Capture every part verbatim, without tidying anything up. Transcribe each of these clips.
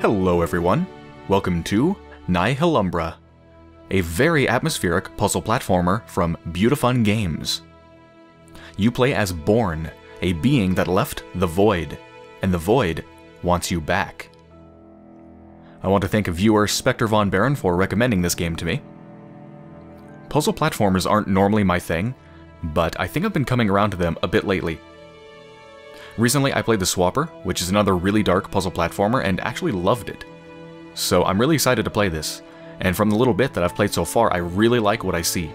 Hello everyone, welcome to Nihilumbra, a very atmospheric puzzle platformer from Beautifun Games. You play as Born, a being that left the Void, and the Void wants you back. I want to thank viewer SpectervonBaron for recommending this game to me. Puzzle platformers aren't normally my thing, but I think I've been coming around to them a bit lately. Recently, I played The Swapper, which is another really dark puzzle platformer, and actually loved it. So I'm really excited to play this, and from the little bit that I've played so far, I really like what I see.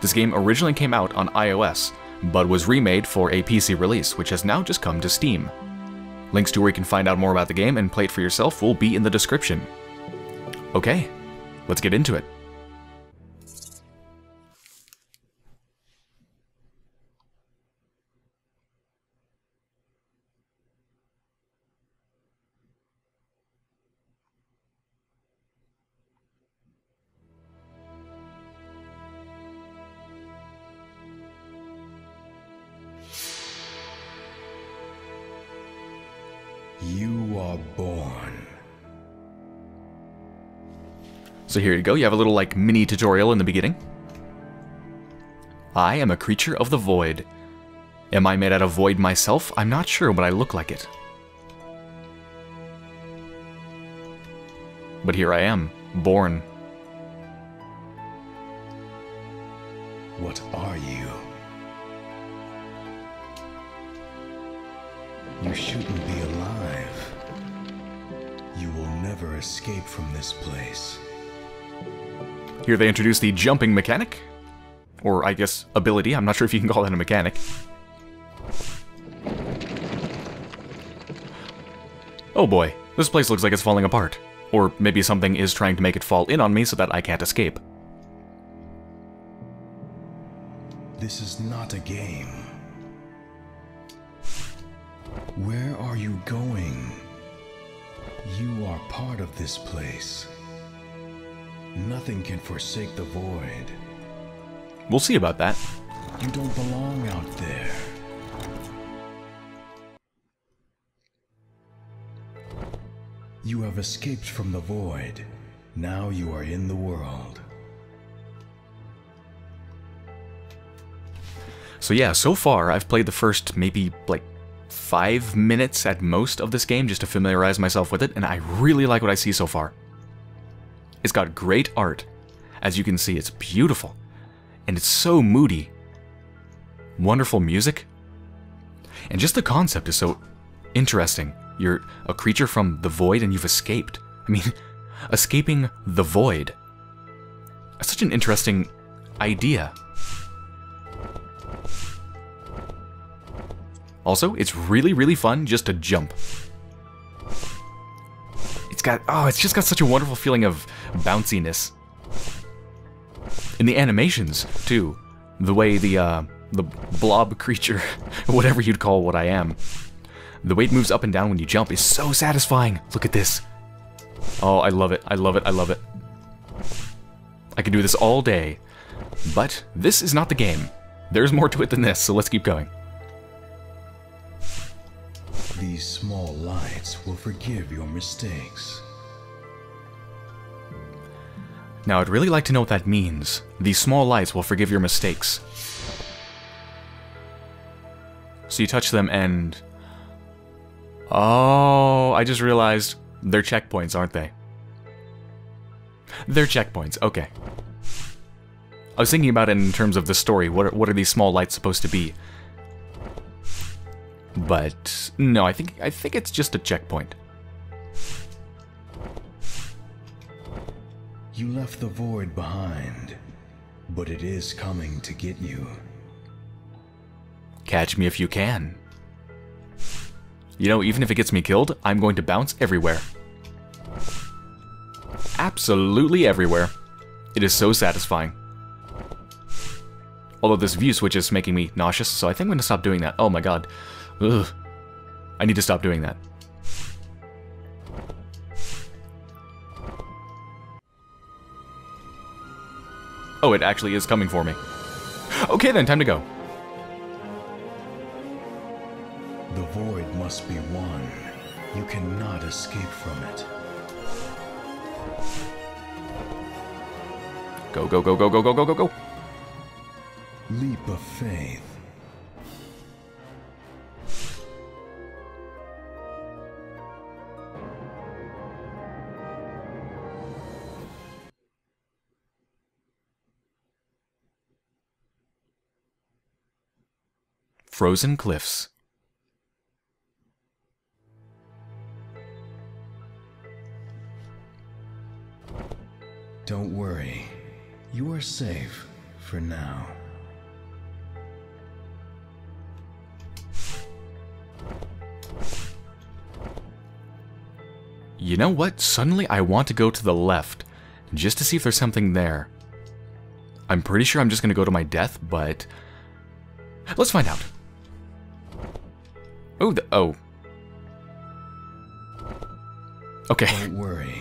This game originally came out on iOS, but was remade for a P C release, which has now just come to Steam. Links to where you can find out more about the game and play it for yourself will be in the description. Okay, let's get into it. You are born. So here you go, you have a little like mini tutorial in the beginning. I am a creature of the void. Am I made out of void myself? I'm not sure, but I look like it. But here I am, born. What are you? You shouldn't be alive. You will never escape from this place. Here they introduce the jumping mechanic. Or, I guess, ability. I'm not sure if you can call that a mechanic. Oh boy, this place looks like it's falling apart. Or maybe something is trying to make it fall in on me so that I can't escape. This is not a game. Where are you going? You are part of this place. Nothing can forsake the void. We'll see about that. You don't belong out there. You have escaped from the void. Now you are in the world. So yeah, so far I've played the first maybe like five minutes at most of this game just to familiarize myself with it, and I really like what I see so far. It's got great art. As you can see, it's beautiful, and it's so moody. Wonderful music, and just the concept is so interesting. You're a creature from the void and you've escaped. I mean, escaping the void. That's such an interesting idea. Also, it's really, really fun just to jump. It's got, oh, it's just got such a wonderful feeling of bounciness. And the animations, too. The way the, uh, the blob creature, whatever you'd call what I am, the way it moves up and down when you jump is so satisfying. Look at this. Oh, I love it. I love it. I love it. I could do this all day. But this is not the game. There's more to it than this, so let's keep going. These small lights will forgive your mistakes. Now, I'd really like to know what that means. These small lights will forgive your mistakes. So you touch them and... Oh, I just realized they're checkpoints, aren't they? They're checkpoints, okay. I was thinking about it in terms of the story. What are, what are these small lights supposed to be? But no, I think I think it's just a checkpoint. You left the void behind, but it is coming to get you. Catch me if you can. You know, even if it gets me killed, I'm going to bounce everywhere. Absolutely everywhere. It is so satisfying. Although this view switch is making me nauseous, so I think I'm going to stop doing that. Oh my god. Ugh. I need to stop doing that. Oh, it actually is coming for me. Okay then, time to go. The void must be won. You cannot escape from it. Go, go, go, go, go, go, go, go, go. Leap of faith. Frozen Cliffs. Don't worry. You are safe for now. You know what? Suddenly I want to go to the left, just to see if there's something there. I'm pretty sure I'm just going to go to my death, but let's find out. Oh, the, oh. Okay. Don't worry.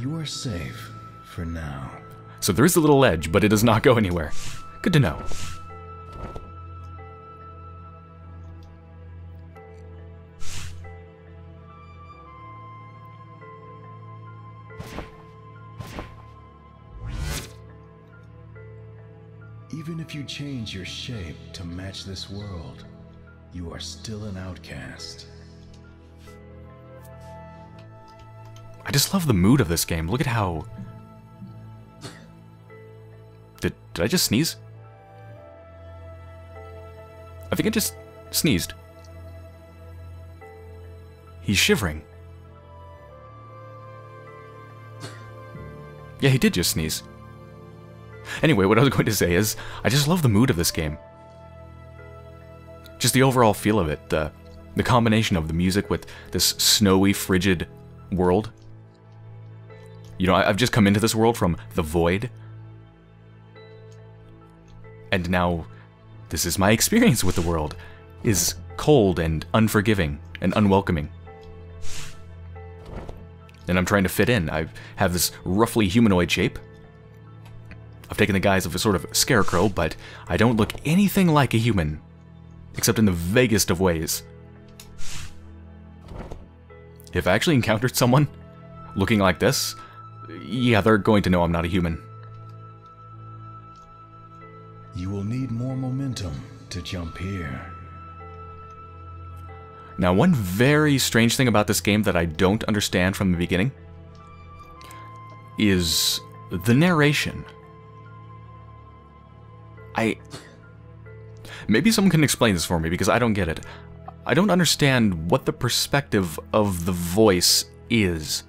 You are safe for now. So there is a little ledge, but it does not go anywhere. Good to know. Even if you change your shape to match this world, you are still an outcast. I just love the mood of this game. Look at how... Did, did I just sneeze? I think I just sneezed. He's shivering. Yeah, he did just sneeze. Anyway, what I was going to say is, I just love the mood of this game. Just the overall feel of it, the, the combination of the music with this snowy, frigid world. You know, I, I've just come into this world from The Void. And now, this is my experience with the world, is cold and unforgiving and unwelcoming. And I'm trying to fit in. I have this roughly humanoid shape. I've taken the guise of a sort of scarecrow, but I don't look anything like a human. Except in the vaguest of ways. If I actually encountered someone looking like this, yeah, they're going to know I'm not a human. You will need more momentum to jump here. Now, one very strange thing about this game that I don't understand from the beginning is the narration. I... Maybe someone can explain this for me, because I don't get it. I don't understand what the perspective of the voice is,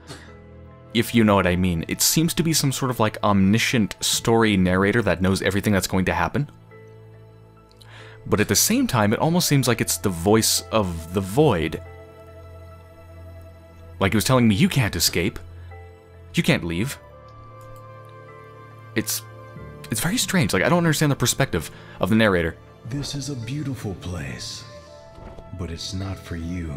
if you know what I mean. It seems to be some sort of, like, omniscient story narrator that knows everything that's going to happen. But at the same time, it almost seems like it's the voice of the void. Like it was telling me, you can't escape. You can't leave. It's... It's very strange. Like, I don't understand the perspective of the narrator. This is a beautiful place, but it's not for you.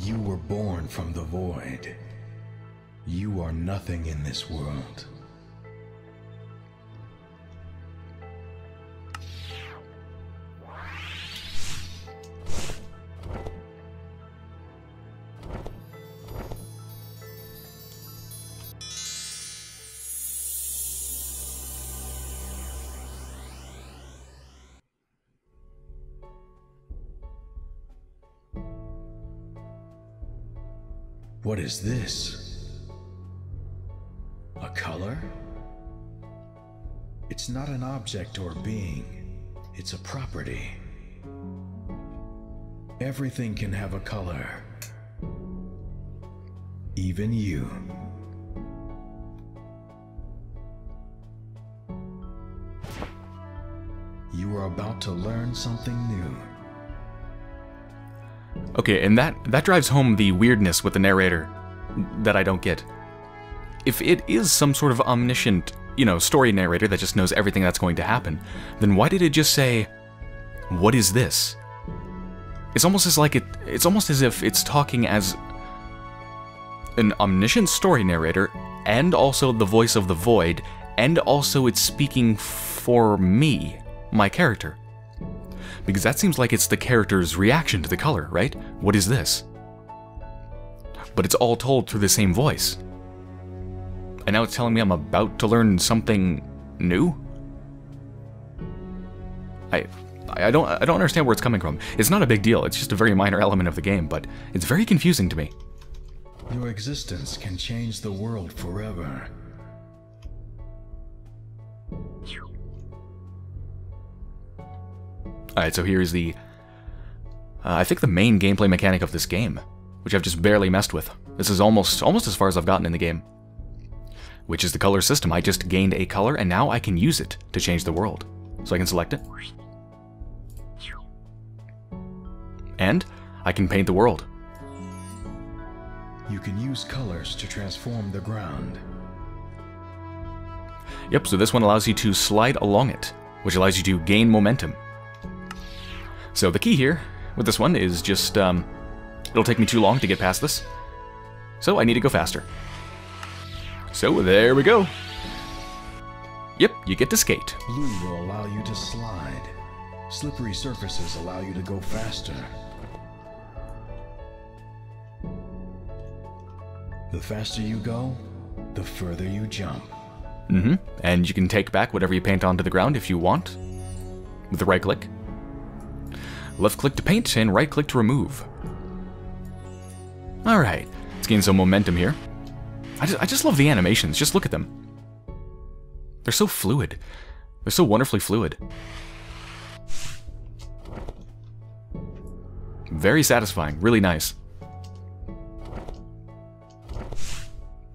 You were born from the void. You are nothing in this world. What is this? A color? It's not an object or being, it's a property. Everything can have a color, even you. You are about to learn something new. Okay, and that, that drives home the weirdness with the narrator that I don't get. If it is some sort of omniscient, you know, story narrator that just knows everything that's going to happen, then why did it just say, "What is this?" It's almost as like it, it's almost as if it's talking as an omniscient story narrator and also the voice of the void, and also it's speaking for me, my character. Because that seems like it's the character's reaction to the color, right? What is this? But it's all told through the same voice. And now it's telling me I'm about to learn something new? I I don't I don't understand where it's coming from. It's not a big deal. It's just a very minor element of the game, but it's very confusing to me. Your existence can change the world forever. Alright, so here's the... Uh, I think the main gameplay mechanic of this game, which I've just barely messed with. This is almost almost as far as I've gotten in the game. Which is the color system. I just gained a color, and now I can use it to change the world. So I can select it. And I can paint the world. You can use colors to transform the ground. Yep, so this one allows you to slide along it, which allows you to gain momentum. So the key here with this one is just, um, it'll take me too long to get past this, so I need to go faster. So there we go. Yep, you get to skate. Blue will allow you to slide. Slippery surfaces allow you to go faster. The faster you go, the further you jump. Mm-hmm. And you can take back whatever you paint onto the ground if you want, with the right click. Left click to paint, and right click to remove. Alright, let's gain some momentum here. I just, I just love the animations, just look at them. They're so fluid. They're so wonderfully fluid. Very satisfying, really nice.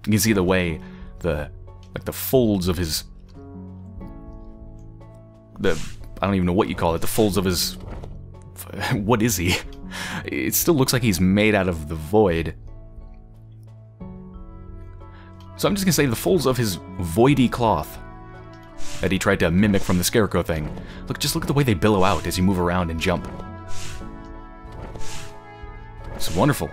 You can see the way the, like the folds of his, the, I don't even know what you call it, the folds of his, what is he? It still looks like he's made out of the void. So I'm just gonna say the folds of his voidy cloth that he tried to mimic from the scarecrow thing. Look, just look at the way they billow out as you move around and jump. It's wonderful.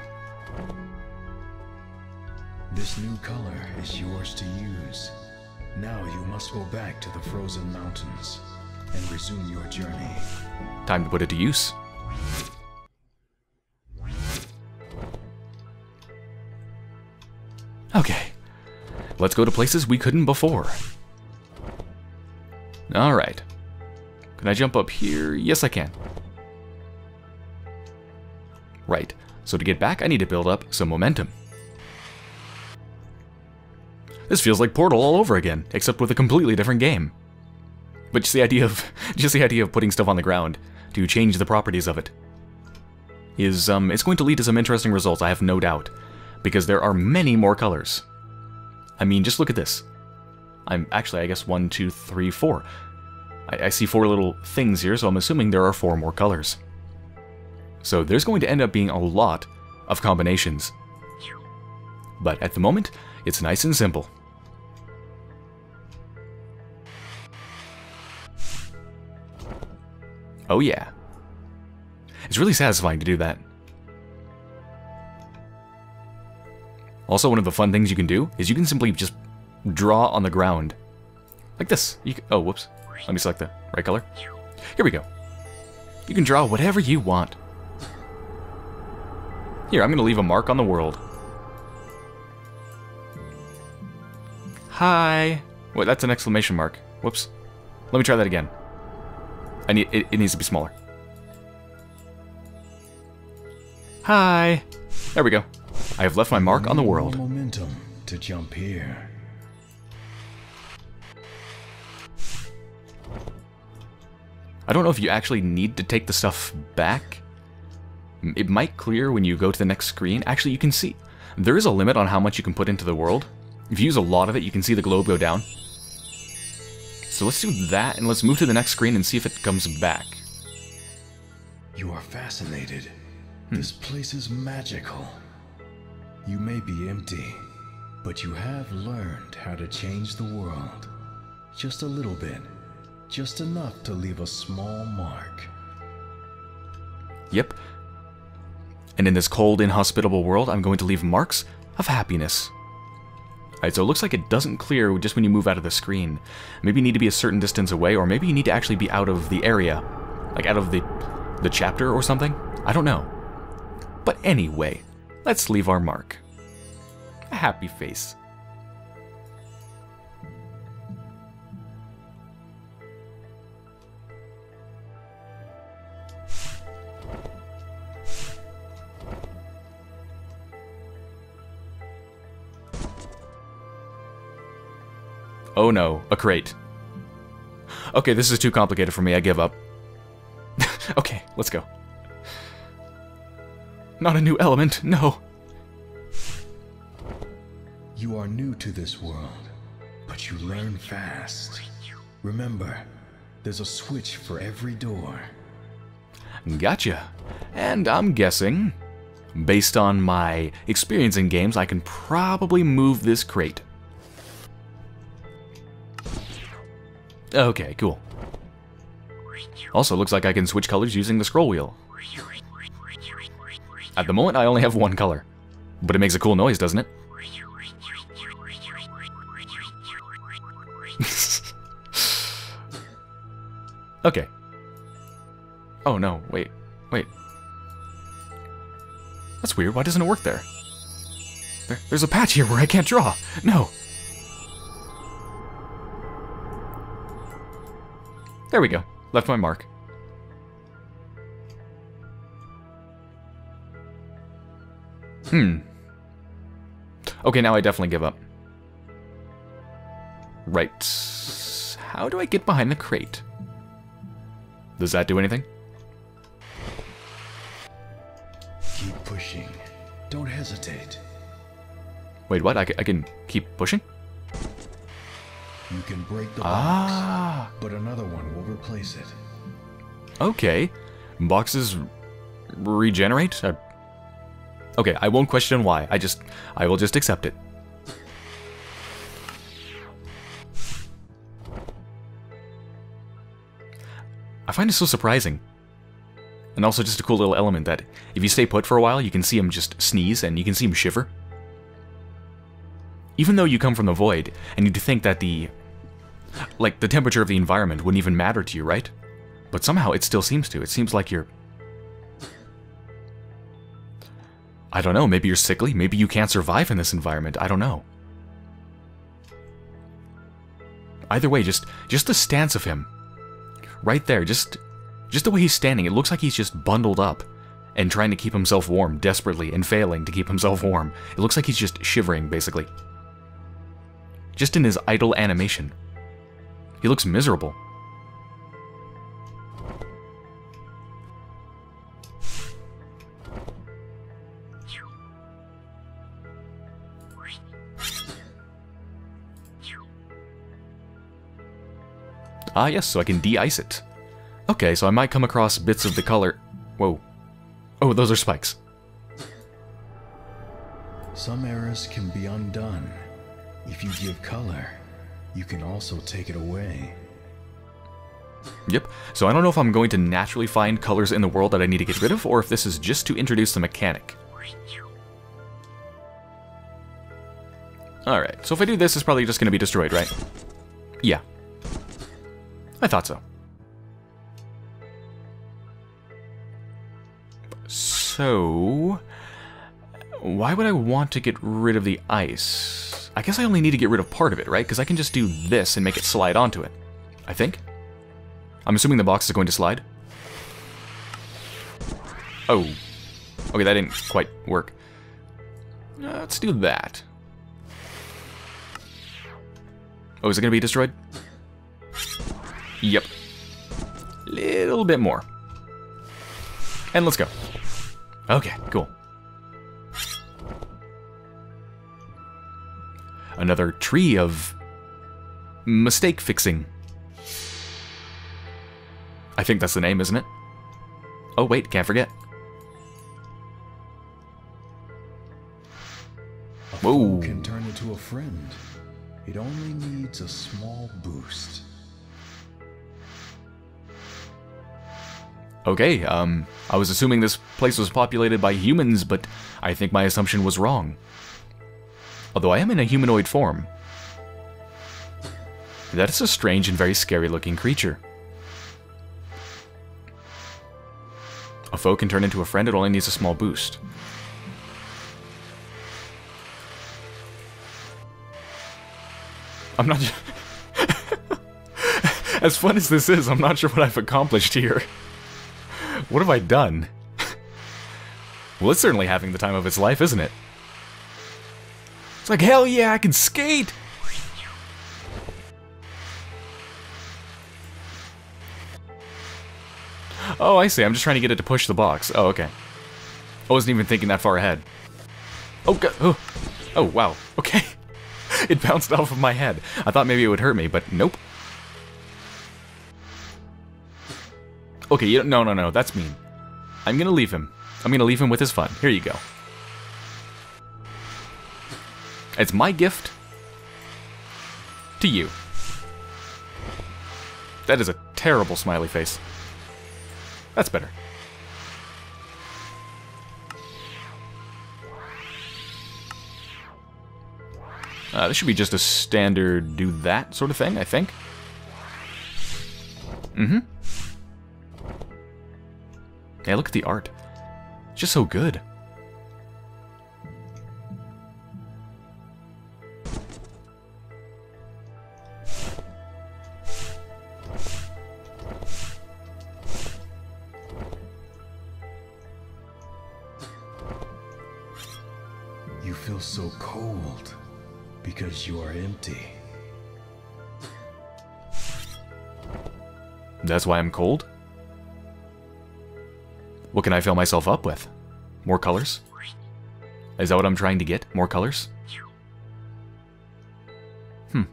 This new color is yours to use. Now you must go back to the frozen mountains and resume your journey. Time to put it to use. Okay. Let's go to places we couldn't before. Alright. Can I jump up here? Yes, I can. Right. So to get back, I need to build up some momentum. This feels like Portal all over again, except with a completely different game. But just the idea of just the idea of putting stuff on the ground to change the properties of it is um it's going to lead to some interesting results, I have no doubt, because there are many more colors. I mean, just look at this. I'm actually, I guess one, two, three, four. I, I see four little things here, so I'm assuming there are four more colors. So there's going to end up being a lot of combinations. But at the moment, it's nice and simple. Oh yeah. It's really satisfying to do that. Also, one of the fun things you can do is you can simply just draw on the ground. Like this. You can, oh, whoops. Let me select the right color. Here we go. You can draw whatever you want. Here, I'm going to leave a mark on the world. Hi. Wait, that's an exclamation mark. Whoops. Let me try that again. I need, it, it needs to be smaller. Hi. There we go. I have left my mark on the world. Momentum to jump here. I don't know if you actually need to take the stuff back. It might clear when you go to the next screen. Actually, you can see there is a limit on how much you can put into the world. If you use a lot of it, you can see the globe go down. So let's do that, and let's move to the next screen and see if it comes back. You are fascinated. Hmm. This place is magical. You may be empty, but you have learned how to change the world. Just a little bit. Just enough to leave a small mark. Yep. And in this cold, inhospitable world, I'm going to leave marks of happiness. Alright, so it looks like it doesn't clear just when you move out of the screen. Maybe you need to be a certain distance away, or maybe you need to actually be out of the area Like out of the the chapter or something? I don't know. But anyway, let's leave our mark. A happy face. Oh no, a crate. Okay, this is too complicated for me, I give up. Okay, let's go. Not a new element, no. You are new to this world, but you learn fast. Remember, there's a switch for every door. Gotcha. And I'm guessing, based on my experience in games, I can probably move this crate. Okay, cool. Also, looks like I can switch colors using the scroll wheel. At the moment, I only have one color. But it makes a cool noise, doesn't it? Okay. Oh no, wait, wait. That's weird, why doesn't it work there? there there's a patch here where I can't draw. No. There we go. Left my mark. Hmm. Okay, now I definitely give up. Right. How do I get behind the crate? Does that do anything? Keep pushing. Don't hesitate. Wait, what? I can, I can keep pushing? You can break the box, ah. but another one will replace it. Okay. Boxes regenerate? I... Okay, I won't question why. I just... I will just accept it. I find it so surprising. And also just a cool little element that if you stay put for a while, you can see him just sneeze and you can see him shiver. Even though you come from the void, and you'd think that the, like, the temperature of the environment wouldn't even matter to you, right? But somehow it still seems to. It seems like you're... I don't know, maybe you're sickly, maybe you can't survive in this environment, I don't know. Either way, just, just the stance of him. Right there, just, just the way he's standing, it looks like he's just bundled up. And trying to keep himself warm, desperately, and failing to keep himself warm. It looks like he's just shivering, basically. Just in his idle animation. He looks miserable. Ah yes, so I can de-ice it. Okay, so I might come across bits of the color... Whoa. Oh, those are spikes. Some errors can be undone. If you give color, you can also take it away. Yep, so I don't know if I'm going to naturally find colors in the world that I need to get rid of, or if this is just to introduce the mechanic. Alright, so if I do this, it's probably just going to be destroyed, right? Yeah. I thought so. So... why would I want to get rid of the ice? I guess I only need to get rid of part of it, right? Because I can just do this and make it slide onto it. I think. I'm assuming the box is going to slide. Oh. Okay, that didn't quite work. Uh, let's do that. Oh, is it going to be destroyed? Yep. Little bit more. And let's go. Okay, cool. Another tree of mistake fixing. I think that's the name, isn't it? Oh wait, can't forget. A foe can turn into a friend. It only needs a small boost. Okay, um, I was assuming this place was populated by humans, but I think my assumption was wrong. Although I am in a humanoid form. That is a strange and very scary looking creature. A foe can turn into a friend, it only needs a small boost. I'm not sure. As fun as this is, I'm not sure what I've accomplished here. What have I done? Well, it's certainly having the time of its life, isn't it? It's like, hell yeah, I can skate! Oh, I see. I'm just trying to get it to push the box. Oh, okay. I wasn't even thinking that far ahead. Oh, God. Oh. Oh, wow. Okay. It bounced off of my head. I thought maybe it would hurt me, but nope. Okay, you don't, no, no, no. That's mean. I'm gonna leave him. I'm gonna leave him with his fun. Here you go. It's my gift to you. That is a terrible smiley face. That's better. Uh, this should be just a standard do that sort of thing, I think. Mm-hmm. Yeah, look at the art. It's just so good. So cold because you are empty. That's why I'm cold? What can I fill myself up with? More colors? Is that what I'm trying to get? More colors? Hmm.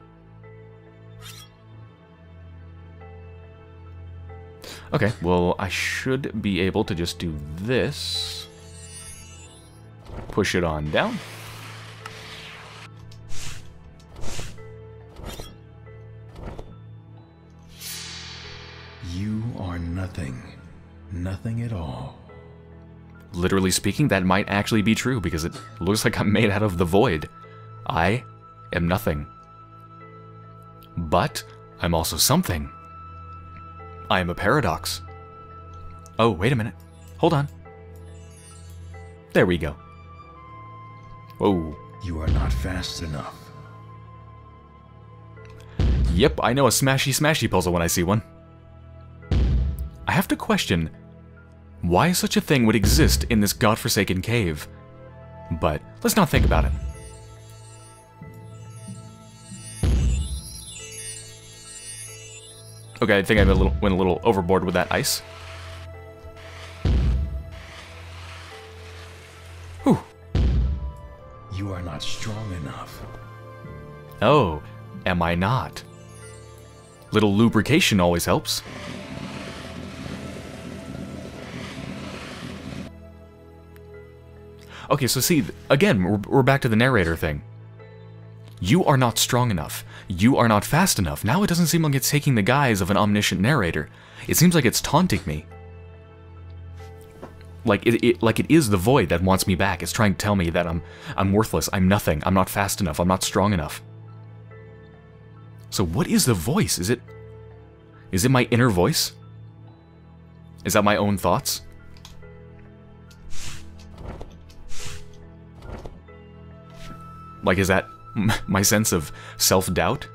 Okay, well, I should be able to just do this. Push it on down. Nothing. Nothing at all. Literally speaking, that might actually be true because it looks like I'm made out of the void. I am nothing. But I'm also something. I am a paradox. Oh, wait a minute. Hold on. There we go. Whoa. You are not fast enough. Yep, I know a smashy smashy puzzle when I see one. I have to question why such a thing would exist in this godforsaken cave, but let's not think about it. Okay, I think I went a little overboard with that ice. Whew. You are not strong enough. Oh, am I not? Little lubrication always helps. Okay, so see, again, we're, we're back to the narrator thing. You are not strong enough. You are not fast enough. Now it doesn't seem like it's taking the guise of an omniscient narrator. It seems like it's taunting me. Like it, it, like it is the void that wants me back. It's trying to tell me that I'm, I'm worthless. I'm nothing. I'm not fast enough. I'm not strong enough. So what is the voice? Is it, is it my inner voice? Is that my own thoughts? Like, is that my sense of self-doubt?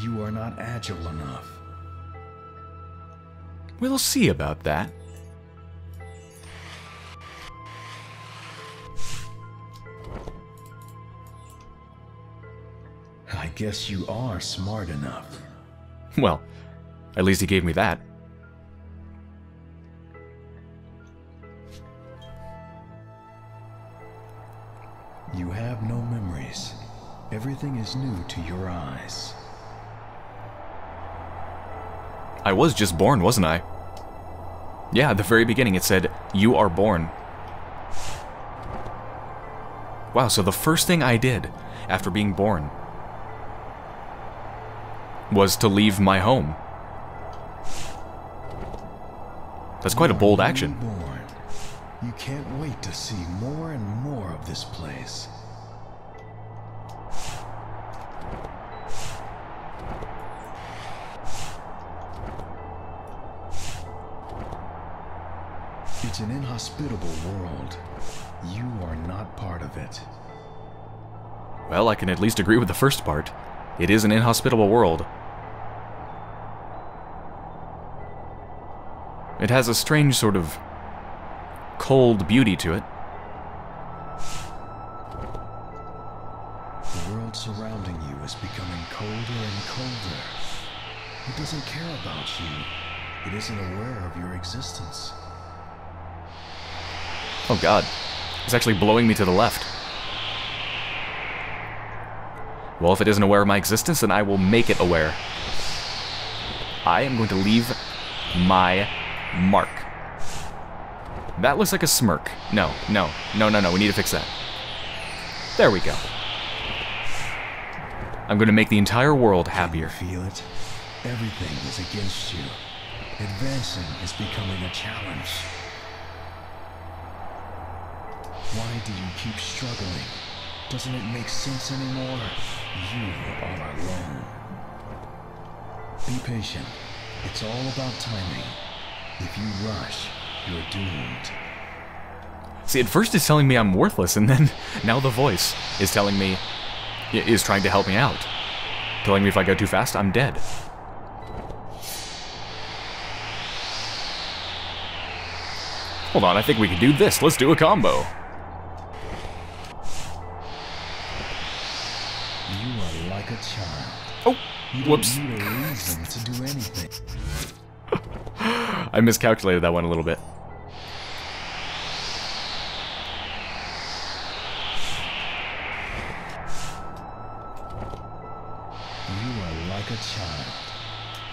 You are not agile enough. We'll see about that. I guess you are smart enough. Well, at least he gave me that. You have no memories. Everything is new to your eyes. I was just born, wasn't I? Yeah, at the very beginning it said, you are born. Wow, so the first thing I did after being born was to leave my home. That's quite a bold action. You can't wait to see more and more of this place. It's an inhospitable world. You are not part of it. Well, I can at least agree with the first part. It is an inhospitable world. It has a strange sort of cold beauty to it. The world surrounding you is becoming colder and colder. It doesn't care about you. It isn't aware of your existence. Oh god. It's actually blowing me to the left. Well, if it isn't aware of my existence, then I will make it aware. I am going to leave my mark. That looks like a smirk. No, no, no, no, no. We need to fix that. There we go. I'm going to make the entire world happier. Can you feel it? Everything is against you. Advancing is becoming a challenge. Why do you keep struggling? Doesn't it make sense anymore? You are alone. Be patient. It's all about timing. If you rush, you're doomed. See, at first it's telling me I'm worthless, and then now the voice is telling me, is trying to help me out. Telling me if I go too fast, I'm dead. Hold on, I think we can do this. Let's do a combo. You are like a child. Oh, you whoops. You don't need a reason to do anything. I miscalculated that one a little bit. You are like a child.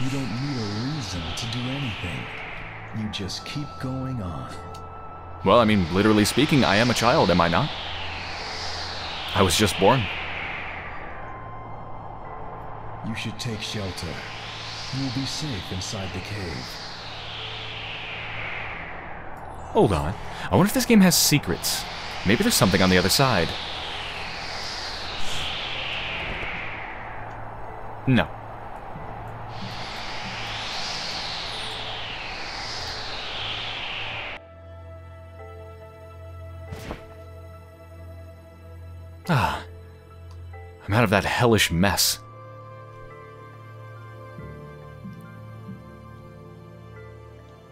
You don't need a reason to do anything. You just keep going on. Well, I mean, literally speaking, I am a child, am I not? I was just born. You should take shelter. You'll be safe inside the cave. Hold on. I wonder if this game has secrets. Maybe there's something on the other side. No. Ah. I'm out of that hellish mess.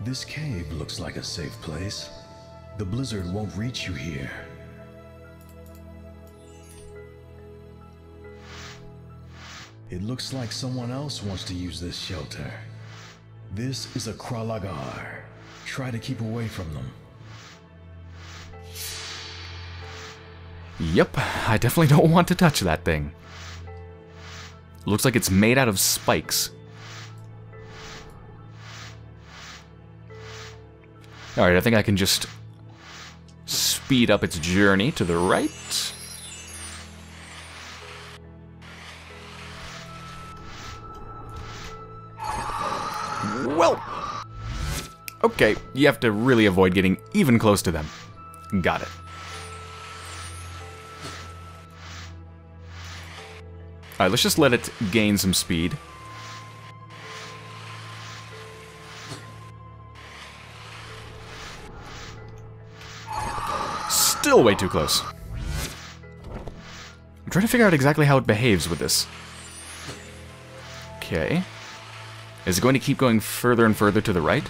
This cave looks like a safe place. The blizzard won't reach you here. It looks like someone else wants to use this shelter. This is a Kralagar. Try to keep away from them. Yep, I definitely don't want to touch that thing. Looks like it's made out of spikes. Alright, I think I can just speed up its journey to the right. Well! Okay, you have to really avoid getting even close to them. Got it. Alright, let's just let it gain some speed. Still way too close. I'm trying to figure out exactly how it behaves with this. Okay. Is it going to keep going further and further to the right?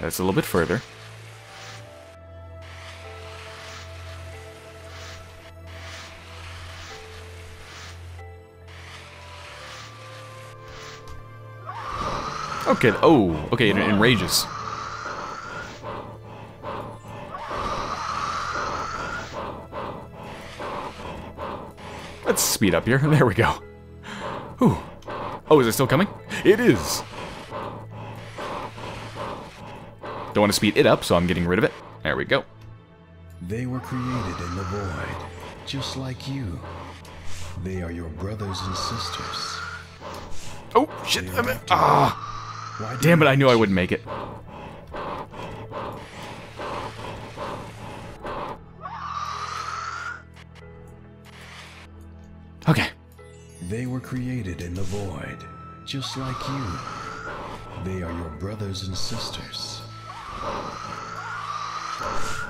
That's a little bit further. Okay, oh, okay, it enrages. Let's speed up here. There we go. Whew. Oh, is it still coming? It is! Don't want to speed it up, so I'm getting rid of it. There we go. They were created in the void, just like you. They are your brothers and sisters. Oh, shit! I mean, ah! Damn it, I knew I wouldn't make it. Okay. They were created in the void, just like you. They are your brothers and sisters.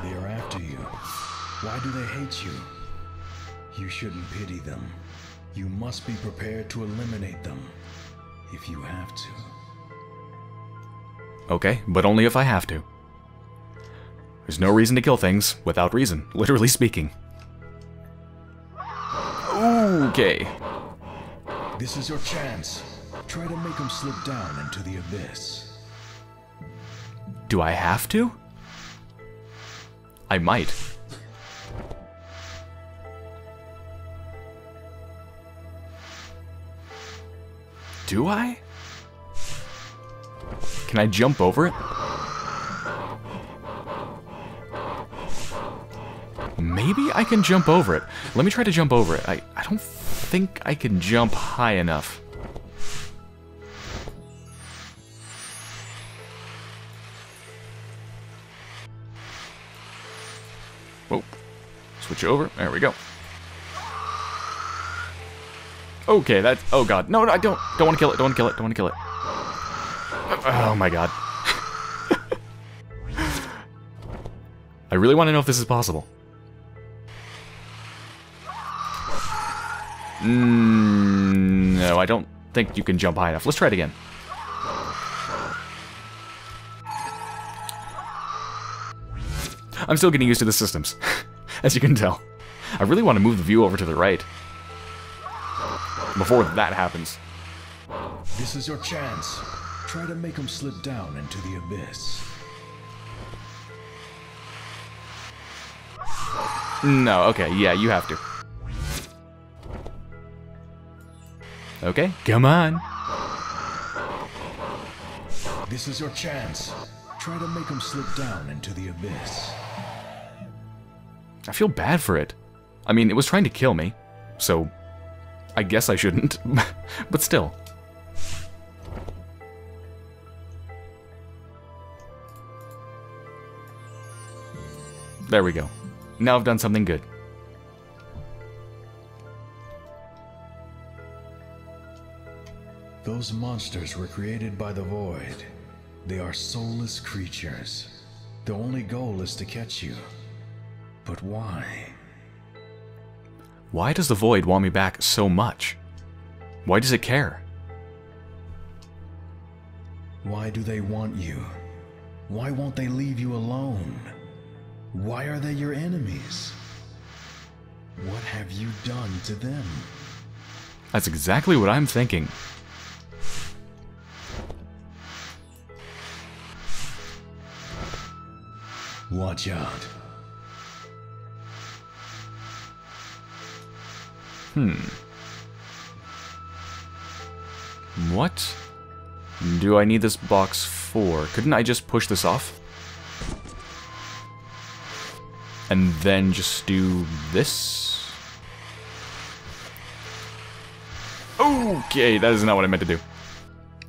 They are after you. Why do they hate you? You shouldn't pity them. You must be prepared to eliminate them, if you have to. Okay, but only if I have to. There's no reason to kill things without reason, literally speaking. Okay. This is your chance. Try to make them slip down into the abyss. Do I have to? I might. Do I? Can I jump over it? Maybe I can jump over it. Let me try to jump over it. I, I don't think I can jump high enough. Whoa. Switch over. There we go. Okay, that's... Oh, God. No, no, I don't. Don't want to kill it. Don't want to kill it. Don't want to kill it. Oh, my God. I really want to know if this is possible. Mm, no, I don't think you can jump high enough. Let's try it again. I'm still getting used to the systems, as you can tell. I really want to move the view over to the right. Before that happens. This is your chance. Try to make them slip down into the abyss. No, okay, yeah, you have to. Okay, come on. This is your chance. Try to make them slip down into the abyss. I feel bad for it. I mean, it was trying to kill me, so... I guess I shouldn't, but still. There we go. Now I've done something good. Those monsters were created by the Void. They are soulless creatures. The only goal is to catch you. But why? Why does the Void want me back so much? Why does it care? Why do they want you? Why won't they leave you alone? Why are they your enemies? What have you done to them? That's exactly what I'm thinking. Watch out. Hmm. What do I need this box for? Couldn't I just push this off? And then just do this? Okay, that is not what I meant to do.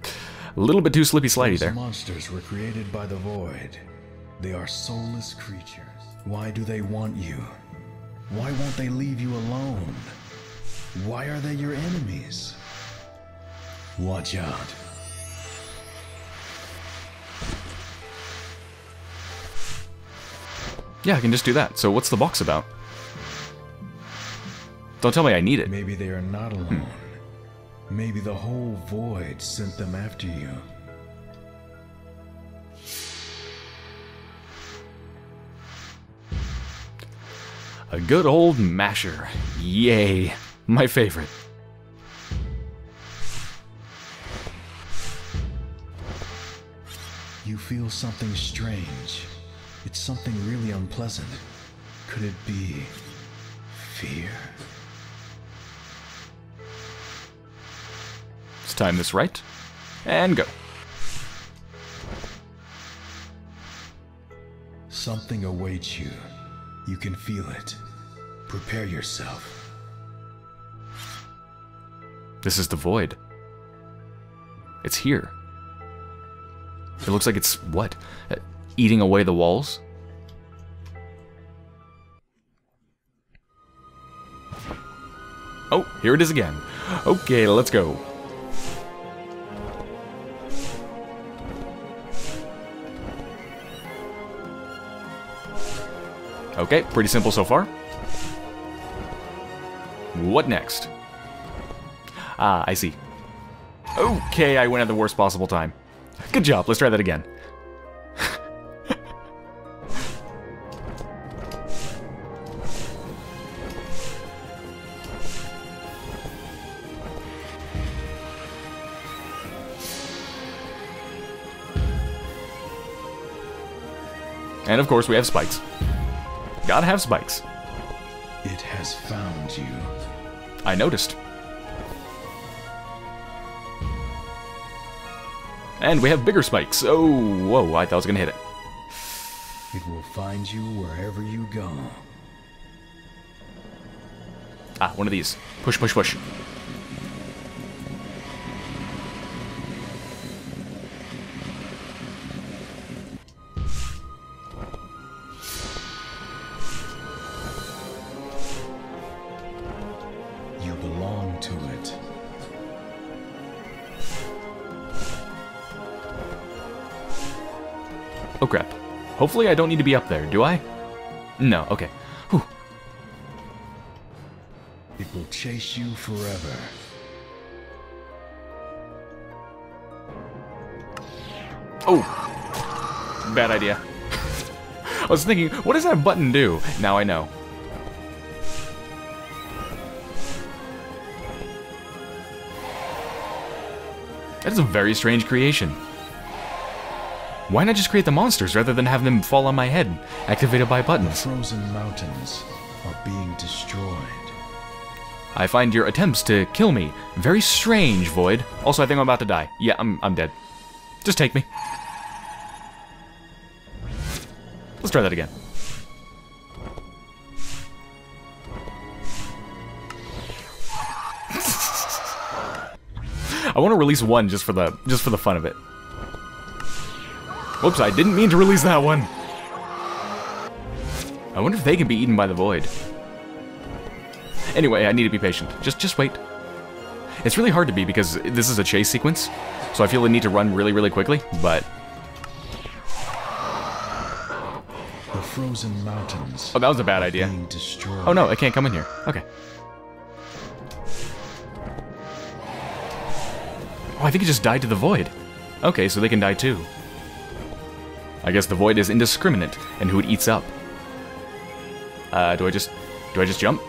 A little bit too slippy-slidey there. These monsters were created by the Void. They are soulless creatures. Why do they want you? Why won't they leave you alone? Why are they your enemies? Watch out. Yeah, I can just do that. So what's the box about? Don't tell me I need it. Maybe they are not alone. Hmm. Maybe the whole Void sent them after you. A good old masher. Yay. My favorite. You feel something strange. It's something really unpleasant. Could it be fear? Let's time this right. And go. Something awaits you. You can feel it. Prepare yourself. This is the Void. It's here. It looks like it's, what? Uh, eating away the walls? Oh, here it is again. Okay, let's go. Okay, pretty simple so far. What next? Ah, I see. Okay, I went at the worst possible time. Good job, let's try that again. And of course we have spikes. Gotta have spikes. It has found you. I noticed. And we have bigger spikes. Oh, whoa, I thought I was gonna hit it. It will find you wherever you go. Ah, one of these. Push, push, push. Oh crap. Hopefully I don't need to be up there, do I? No, okay. Whew. It will chase you forever. Oh! Bad idea. I was thinking, what does that button do? Now I know. That is a very strange creation. Why not just create the monsters rather than have them fall on my head, activated by buttons? The frozen mountains are being destroyed. I find your attempts to kill me very strange, Void. Also, I think I'm about to die. Yeah, I'm, I'm dead. Just take me. Let's try that again. I want to release one just for the just for the fun of it. Whoops, I didn't mean to release that one. I wonder if they can be eaten by the Void. Anyway, I need to be patient. Just just wait. It's really hard to be because this is a chase sequence, so I feel the need to run really, really quickly, but... The frozen mountains. Oh, that was a bad idea. Oh no, I can't come in here. Okay. Oh, I think it just died to the Void. Okay, so they can die too. I guess the Void is indiscriminate in who it eats up. Uh, do I just... do I just jump?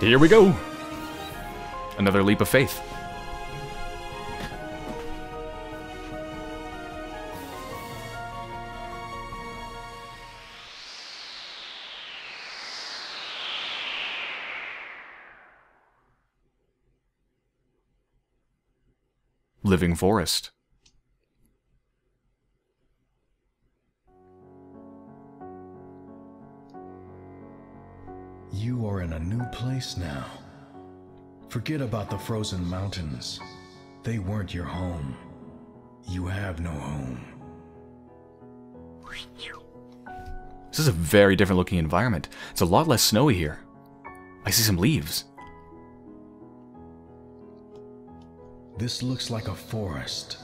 Here we go! Another leap of faith. Living Forest. You are in a new place now. Forget about the frozen mountains. They weren't your home. You have no home. This is a very different looking environment. It's a lot less snowy here. I see some leaves. This looks like a forest.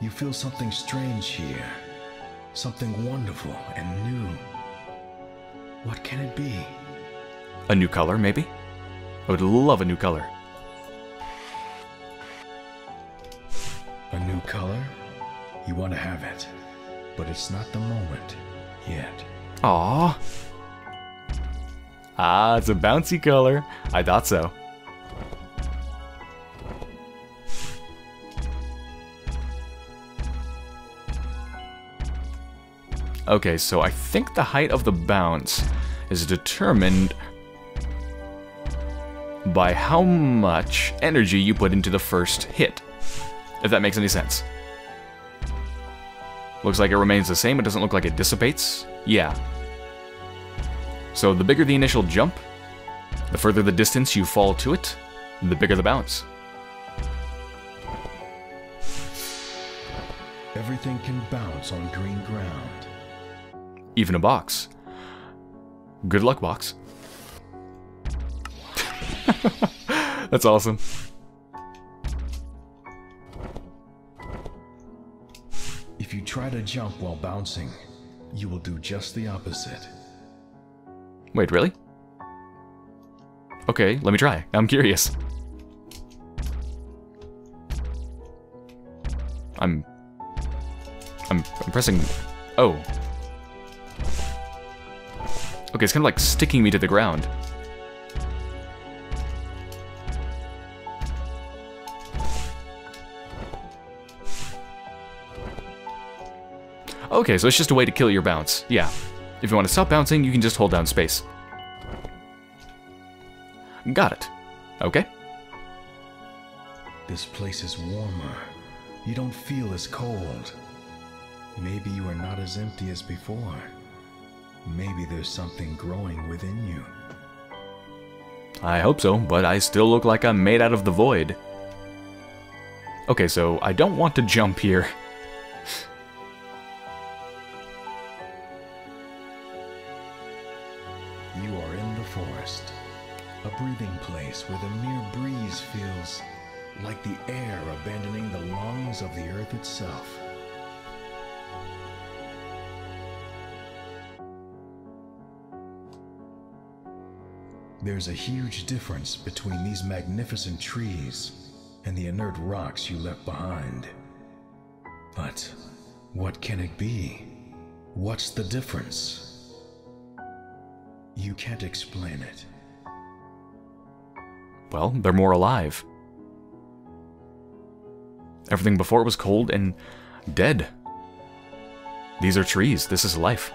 You feel something strange here. Something wonderful and new. What can it be? A new color, maybe? I would love a new color. A new color? You want to have it, but it's not the moment yet. Aww. Ah, it's a bouncy color. I thought so. Okay, so I think the height of the bounce is determined by how much energy you put into the first hit, if that makes any sense. Looks like it remains the same, it doesn't look like it dissipates. Yeah. So the bigger the initial jump, the further the distance you fall to it, the bigger the bounce. Everything can bounce on green ground. Even a box. Good luck, box. That's awesome. If you try to jump while bouncing, you will do just the opposite. Wait, really? Okay, let me try. I'm curious. I'm... I'm, I'm pressing... Oh. Okay, it's kind of like sticking me to the ground. Okay, so it's just a way to kill your bounce. Yeah. If you want to stop bouncing, you can just hold down space. Got it. Okay. This place is warmer. You don't feel as cold. Maybe you are not as empty as before. Maybe there's something growing within you. I hope so, but I still look like I'm made out of the void. Okay, so I don't want to jump here. You are in the forest. A breathing place where the mere breeze feels like the air abandoning the lungs of the earth itself. There's a huge difference between these magnificent trees and the inert rocks you left behind. But what can it be? What's the difference? You can't explain it. Well, they're more alive. Everything before was cold and dead. These are trees. This is life.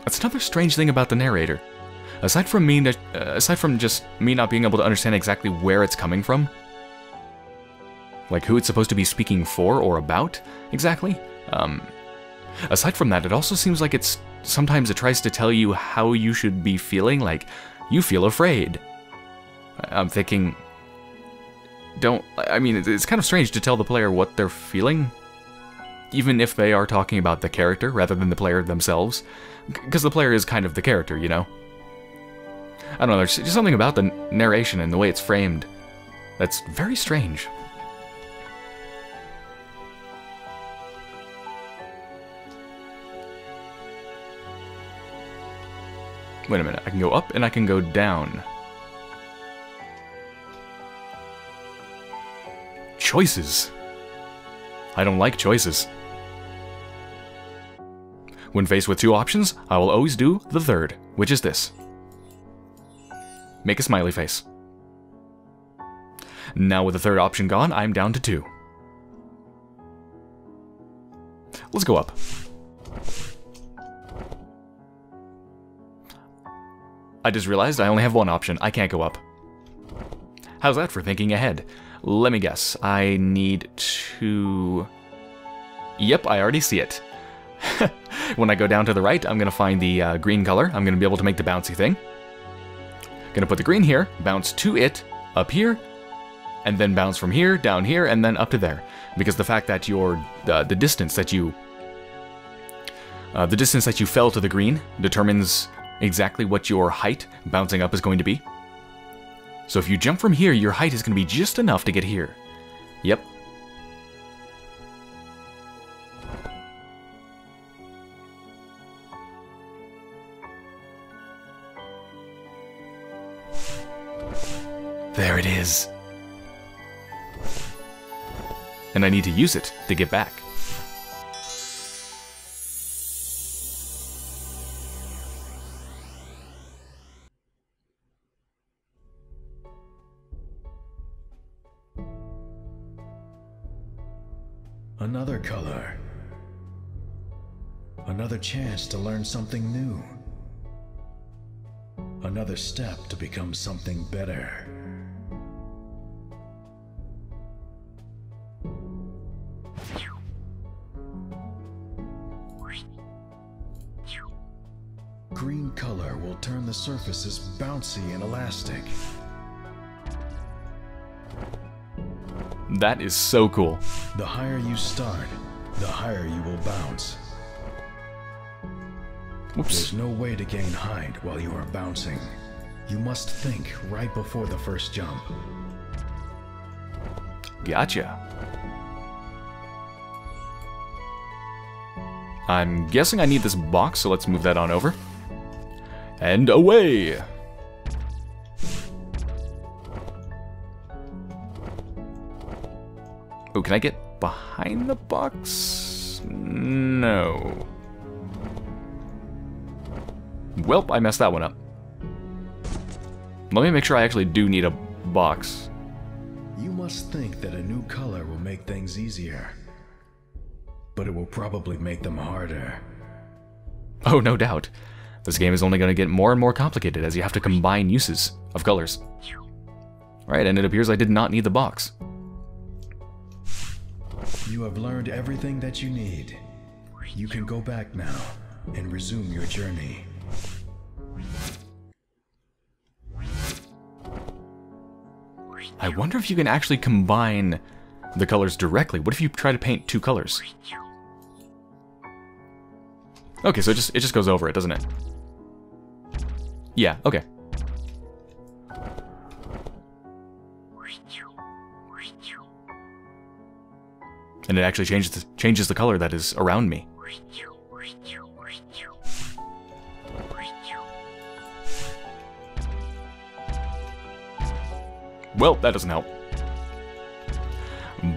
That's another strange thing about the narrator. Aside from me, uh, aside from just me not being able to understand exactly where it's coming from, like who it's supposed to be speaking for or about exactly. Um, aside from that, it also seems like it's sometimes it tries to tell you how you should be feeling. Like you feel afraid. I'm thinking. Don't, I mean, it's kind of strange to tell the player what they're feeling, even if they are talking about the character rather than the player themselves, because the player is kind of the character, you know? I don't know, there's just something about the narration and the way it's framed that's very strange. Wait a minute, I can go up and I can go down. Choices. I don't like choices. When faced with two options, I will always do the third, which is this. Make a smiley face. Now with the third option gone, I'm down to two. Let's go up. I just realized I only have one option. I can't go up. How's that for thinking ahead? Let me guess. I need to... Yep, I already see it. When I go down to the right, I'm going to find the uh, green color. I'm going to be able to make the bouncy thing. Going to put the green here, bounce to it, up here, and then bounce from here, down here, and then up to there. Because the fact that your uh, the distance that you... Uh, the distance that you fell to the green determines exactly what your height bouncing up is going to be. So if you jump from here, your height is going to be just enough to get here. Yep. There it is. And I need to use it to get back. Another color. Another chance to learn something new. Another step to become something better. Green color will turn the surfaces bouncy and elastic. That is so cool. The higher you start, the higher you will bounce. Oops. There's no way to gain height while you are bouncing. You must think right before the first jump. Gotcha. I'm guessing I need this box, so let's move that on over. And away! Oh, can I get behind the box? No. Welp, I messed that one up. Let me make sure I actually do need a box. You must think that a new color will make things easier. But it will probably make them harder. Oh, no doubt. This game is only going to get more and more complicated as you have to combine uses of colors. Alright, and it appears I did not need the box. You have learned everything that you need. You can go back now and resume your journey. I wonder if you can actually combine the colors directly. What if you try to paint two colors? Okay, so it just, it just goes over it, doesn't it? Yeah, okay. And it actually changes the, changes the color that is around me. Well, that doesn't help.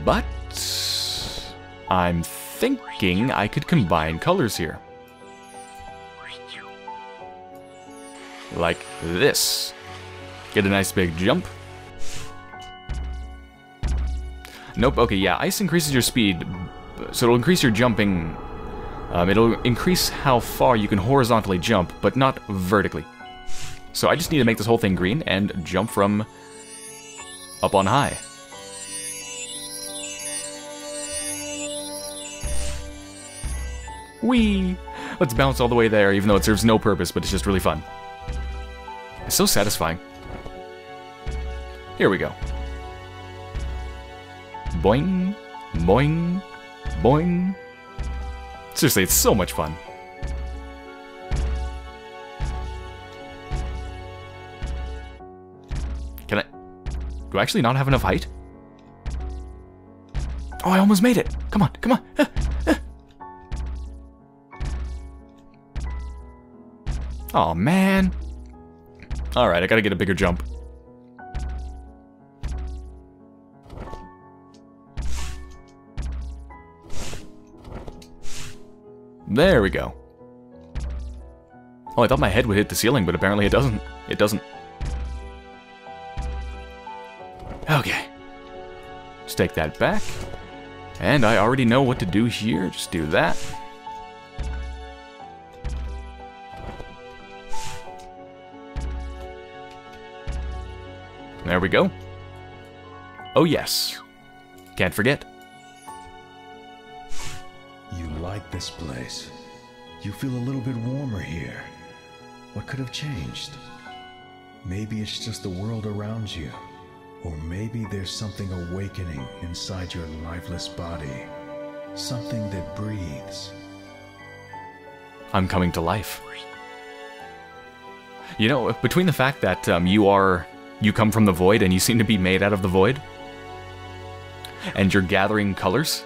But I'm thinking I could combine colors here. Like this. Get a nice big jump. Nope, okay, yeah, ice increases your speed, so it'll increase your jumping. Um, it'll increase how far you can horizontally jump, but not vertically. So I just need to make this whole thing green and jump from up on high. Whee! Let's bounce all the way there, even though it serves no purpose, but it's just really fun. It's so satisfying. Here we go. Boing, boing, boing. Seriously, it's so much fun. Can I... Do I actually not have enough height? Oh, I almost made it. Come on, come on. Ah, ah. Oh man. Alright, I gotta get a bigger jump. There we go. Oh, I thought my head would hit the ceiling, but apparently it doesn't. It doesn't. Okay. Let's take that back. And I already know what to do here. Just do that. There we go. Oh yes. Can't forget. You like this place. You feel a little bit warmer here. What could have changed? Maybe it's just the world around you. Or maybe there's something awakening inside your lifeless body. Something that breathes. I'm coming to life. You know, between the fact that um, you are... You come from the void, and you seem to be made out of the void. And you're gathering colors.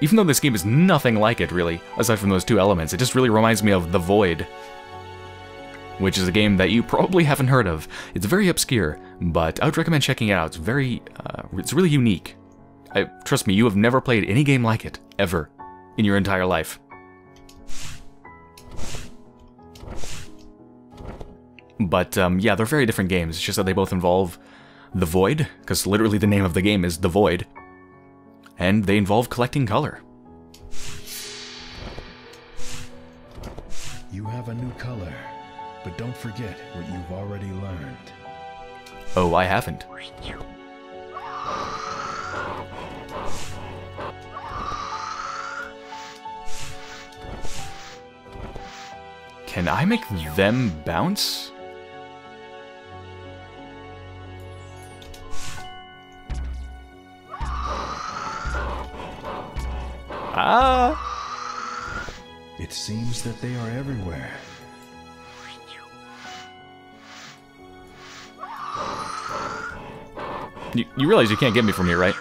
Even though this game is nothing like it, really, aside from those two elements, it just really reminds me of The Void. Which is a game that you probably haven't heard of. It's very obscure, but I would recommend checking it out. It's very, uh, it's really unique. I, trust me, you have never played any game like it, ever, in your entire life. But, um, yeah, they're very different games. It's just that they both involve the void, because literally the name of the game is The Void. And they involve collecting color. You have a new color, but don't forget what you've already learned. Oh, I haven't. Can I make them bounce? Ah! It seems that they are everywhere. You, you realize you can't get me from here, right?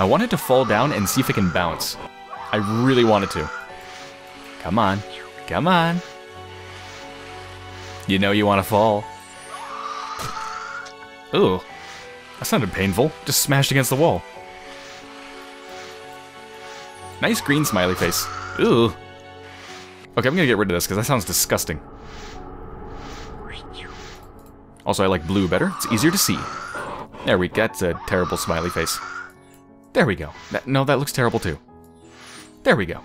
I wanted to fall down and see if it can bounce. I really wanted to. Come on. Come on. You know you want to fall. Ooh. That sounded painful. Just smashed against the wall. Nice green smiley face. Ooh. Okay, I'm gonna get rid of this because that sounds disgusting. Also, I like blue better. It's easier to see. There we go. That's a terrible smiley face. There we go. That, no, that looks terrible too. There we go.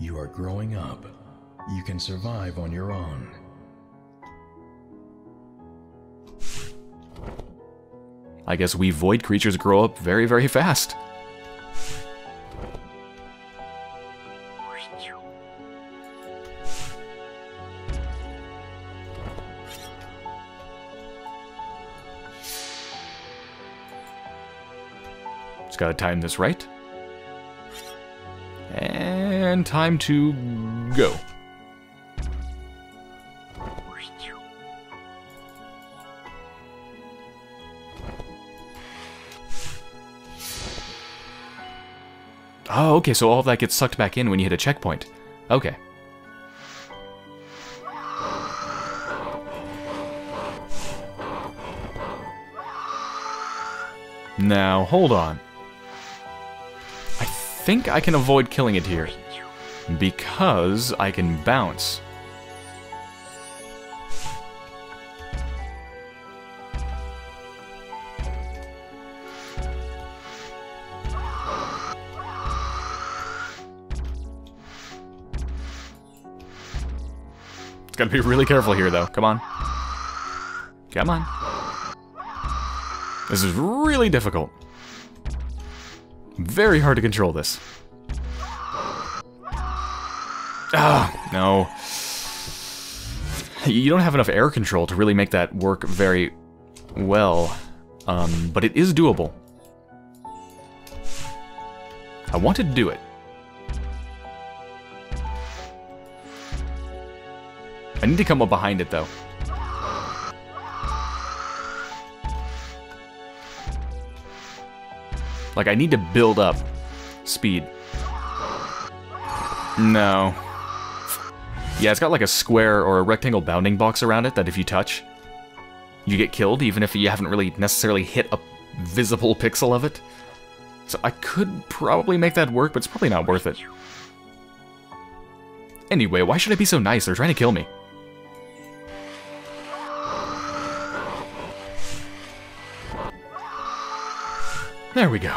You are growing up. You can survive on your own. I guess we void creatures grow up very, very fast. Just gotta time this right. And time to go. Oh, okay, so all of that gets sucked back in when you hit a checkpoint. Okay. Now, hold on. I think I can avoid killing it here. Because I can bounce. It's gotta be really careful here, though. Come on. Come on. This is really difficult. Very hard to control this. Ah, no. You don't have enough air control to really make that work very well. Um, but it is doable. I want to do it. I need to come up behind it, though. Like, I need to build up speed. No. Yeah, it's got like a square or a rectangle bounding box around it that if you touch, you get killed, even if you haven't really necessarily hit a visible pixel of it. So I could probably make that work, but it's probably not worth it. Anyway, why should I be so nice? They're trying to kill me. There we go.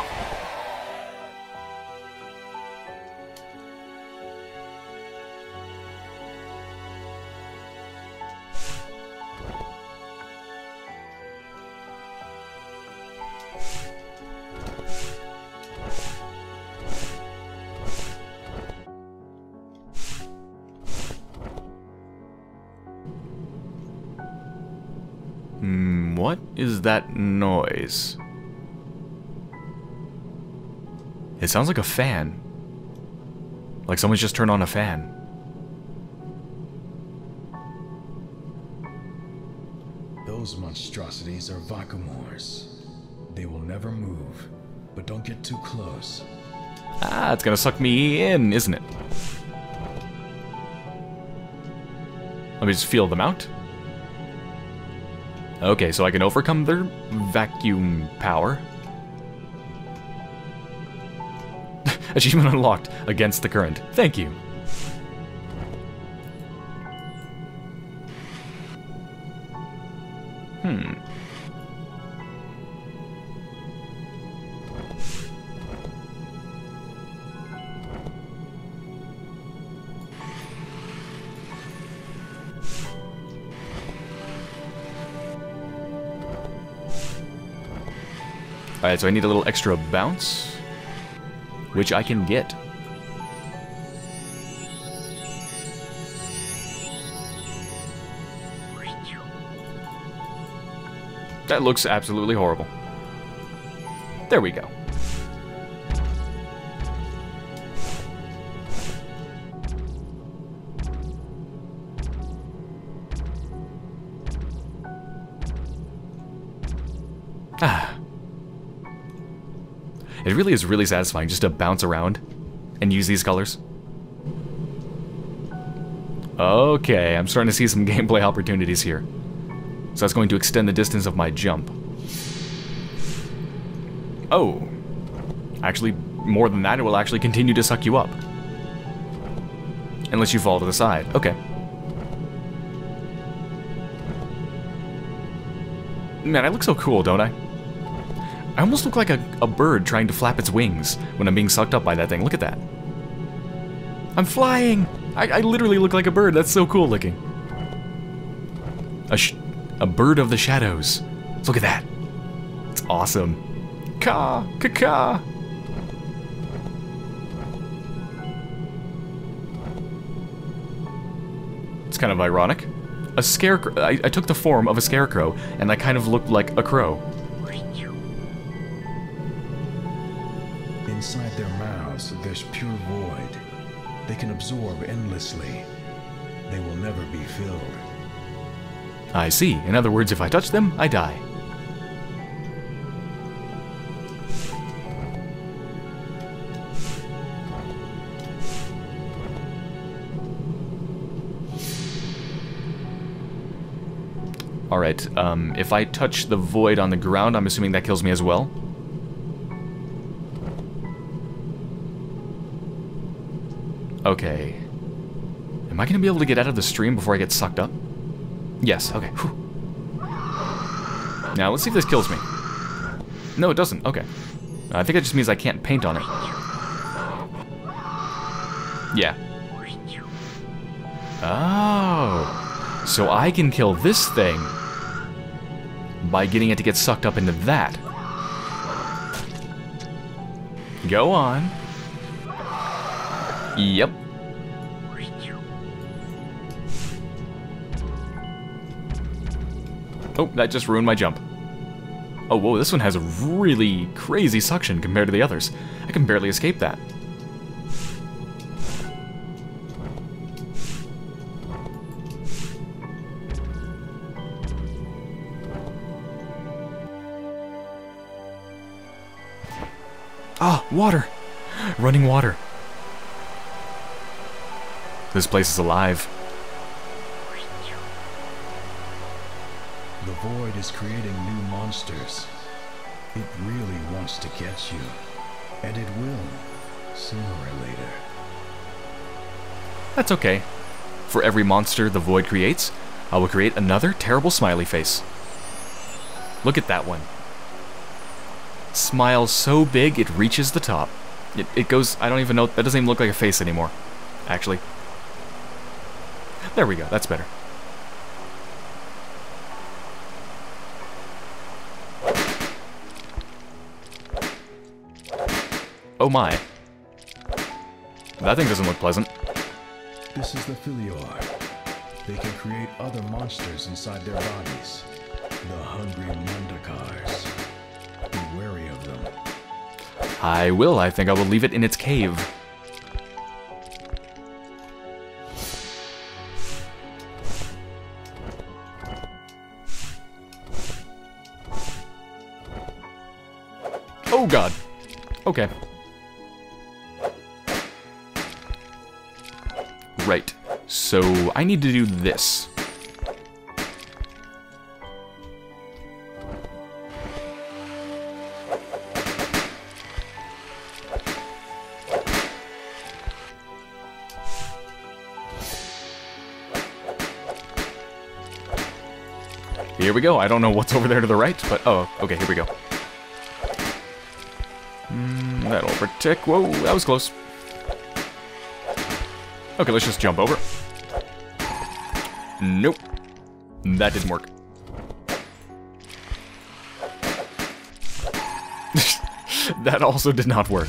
Hmm, what is that noise? It sounds like a fan. Like someone's just turned on a fan. Those monstrosities are Vacumores. They will never move, but don't get too close. Ah, it's gonna suck me in, isn't it? Let me just feel them out. Okay, so I can overcome their vacuum power. Achievement unlocked, against the current. Thank you. Hmm. Alright, so I need a little extra bounce. Which I can get. That looks absolutely horrible. There we go. Ah. It really is really satisfying just to bounce around and use these colors. Okay, I'm starting to see some gameplay opportunities here. So that's going to extend the distance of my jump. Oh. Actually, more than that, it will actually continue to suck you up. Unless you fall to the side. Okay. Man, I look so cool, don't I? I almost look like a, a bird trying to flap its wings when I'm being sucked up by that thing. Look at that. I'm flying! I, I literally look like a bird. That's so cool looking. A, sh a bird of the shadows. Look at that. It's awesome. Ka, ka, ka. It's kind of ironic. A scarecrow. I, I took the form of a scarecrow, and I kind of looked like a crow. Inside their mouths, there's pure void. They can absorb endlessly. They will never be filled. I see. In other words, if I touch them, I die. Alright, um, if I touch the void on the ground, I'm assuming that kills me as well. Okay. Am I going to be able to get out of the stream before I get sucked up? Yes, okay. Whew. Now, let's see if this kills me. No, it doesn't. Okay. I think it just means I can't paint on it. Yeah. Oh. So I can kill this thing by getting it to get sucked up into that. Go on. Yep. Oh, that just ruined my jump. Oh, whoa, this one has a really crazy suction compared to the others. I can barely escape that. Ah, water! Running water. This place is alive. The void is creating new monsters. It really wants to get you. And it will, sooner or later. That's okay. For every monster the void creates, I will create another terrible smiley face. Look at that one. Smile so big it reaches the top. It, it goes, I don't even know, that doesn't even look like a face anymore, actually. There we go, that's better. Oh my. That thing doesn't look pleasant. This is the Filior. They can create other monsters inside their bodies. The hungry Nandikars. Be wary of them. I will. I think I will leave it in its cave. Oh god. Okay. Right. So I need to do this. Here we go. I don't know what's over there to the right, but oh, okay, here we go. Mm, that'll protect. Whoa, that was close. Okay, let's just jump over. Nope. That didn't work. That also did not work.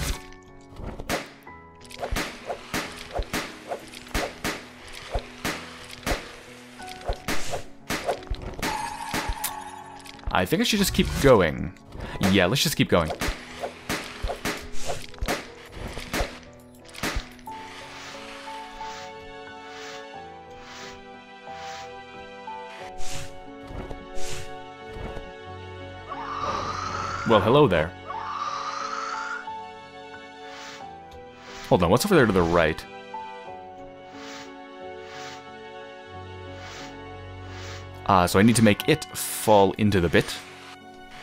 I think I should just keep going. Yeah, let's just keep going. Well, hello there. Hold on, what's over there to the right? Ah, so I need to make it fall into the bit,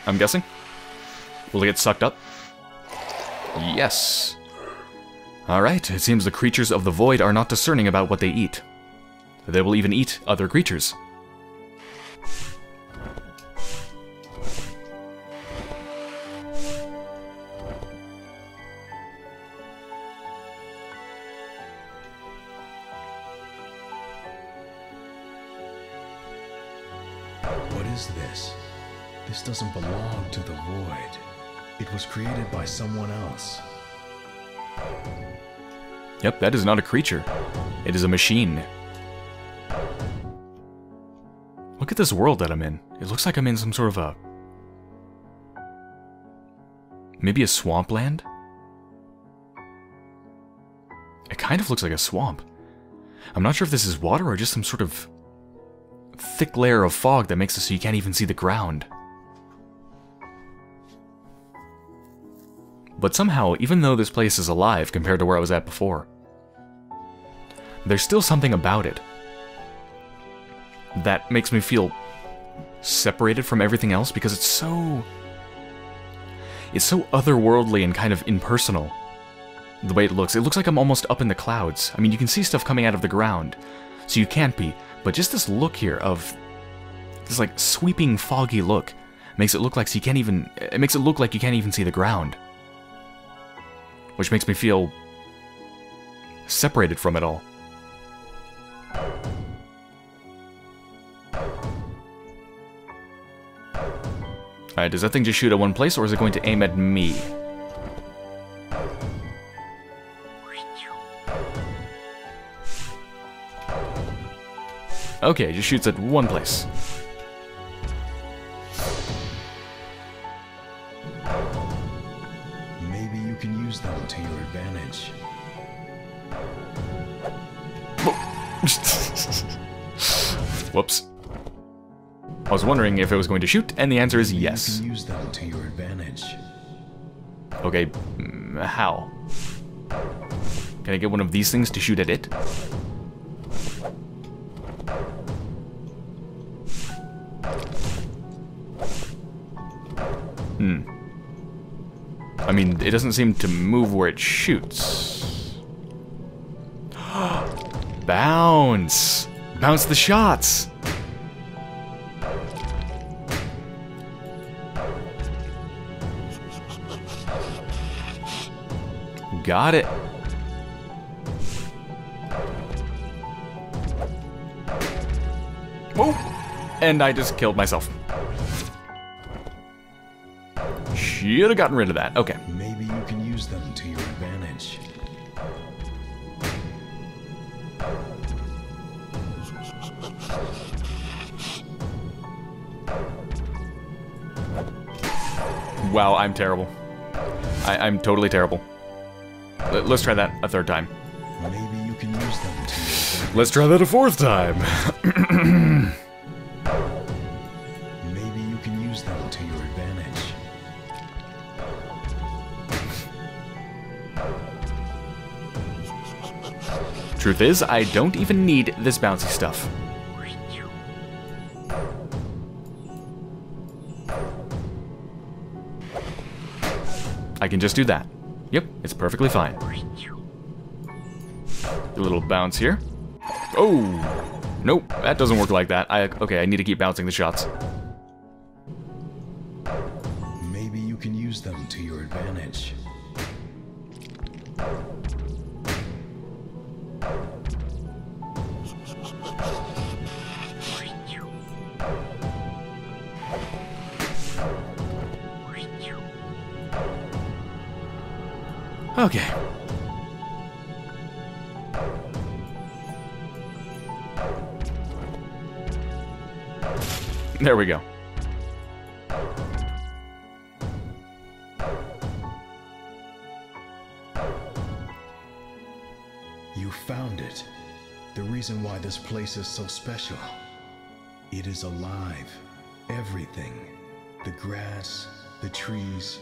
I'm guessing. Will it get sucked up? Yes. Alright, it seems the creatures of the void are not discerning about what they eat. They will even eat other creatures. What is this? This doesn't belong to the void. It was created by someone else. Yep, that is not a creature. It is a machine. Look at this world that I'm in. It looks like I'm in some sort of a... maybe a swampland? It kind of looks like a swamp. I'm not sure if this is water or just some sort of thick layer of fog that makes it so you can't even see the ground. But somehow, even though this place is alive compared to where I was at before, there's still something about it that makes me feel separated from everything else, because it's so... it's so otherworldly and kind of impersonal, the way it looks. It looks like I'm almost up in the clouds. I mean, you can see stuff coming out of the ground, so you can't be, but just this look here of... this, like, sweeping, foggy look makes it look like so you can't even... it makes it look like you can't even see the ground. Which makes me feel separated from it all. Alright, does that thing just shoot at one place, or is it going to aim at me? Okay, it just shoots at one place. Whoops. I was wondering if it was going to shoot, and the answer is yes. You can use them to your advantage. Okay, how? Can I get one of these things to shoot at it? Hmm. I mean, it doesn't seem to move where it shoots. Bounce! Bounce the shots! Got it. Whoa! And I just killed myself. Should have gotten rid of that. Okay. Maybe you can use them to your advantage. Wow, I'm terrible. I, I'm totally terrible. L let's try that a third time. Maybe you can use them to let's try that a fourth time. Maybe you can use them to your advantage. Truth is, I don't even need this bouncy stuff. I can just do that. Yep, it's perfectly fine. A little bounce here. Oh! Nope, that doesn't work like that. I, okay, I need to keep bouncing the shots. Maybe you can use them to your advantage. Okay. There we go. You found it. The reason why this place is so special. It is alive. Everything. The grass, the trees.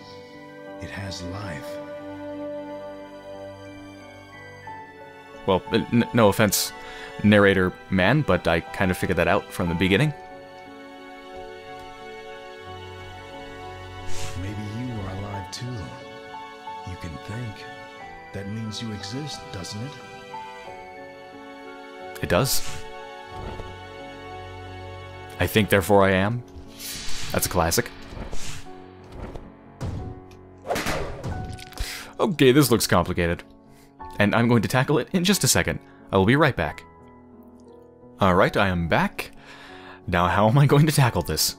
It has life. Well, n no offense, narrator man, but I kind of figured that out from the beginning. Maybe you are alive too. You can think. That means you exist, doesn't it? It does. I think, therefore I am. That's a classic. Okay, this looks complicated. And I'm going to tackle it in just a second. I will be right back. Alright, I am back. Now how am I going to tackle this?